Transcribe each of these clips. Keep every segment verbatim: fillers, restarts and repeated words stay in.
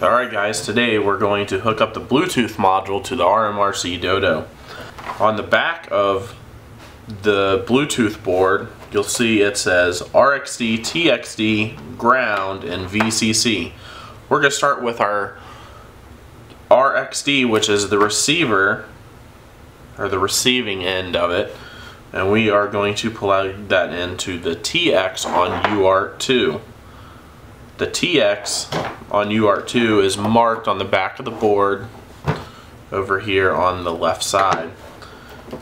Alright guys, today we're going to hook up the Bluetooth module to the R M R C Dodo. On the back of the Bluetooth board, you'll see it says R X D, T X D, ground, and V C C. We're going to start with our R X D, which is the receiver, or the receiving end of it, and we are going to plug that into the T X on U A R T two. The T X on U A R T two is marked on the back of the board over here on the left side.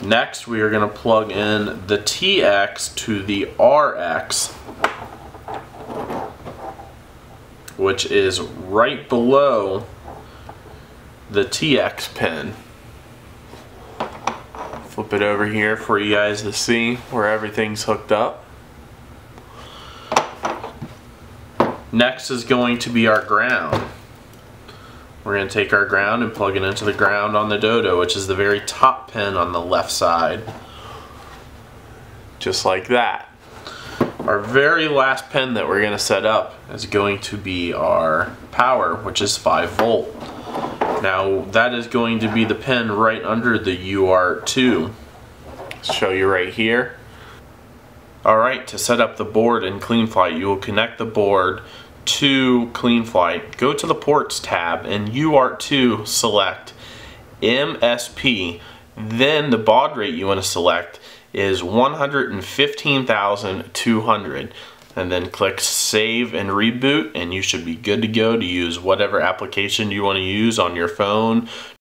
Next, we are going to plug in the T X to the R X, which is right below the T X pin. Flip it over here for you guys to see where everything's hooked up. Next is going to be our ground. We're going to take our ground and plug it into the ground on the Dodo, which is the very top pin on the left side. Just like that. Our very last pin that we're going to set up is going to be our power, which is five volt. Now that is going to be the pin right under the U A R T two. Show you right here. Alright, to set up the board in Cleanflight, you will connect the board to Cleanflight. Go to the ports tab and U A R T two select M S P. Then the baud rate you want to select is one hundred fifteen thousand two hundred. And then click save and reboot, and you should be good to go to use whatever application you want to use on your phone,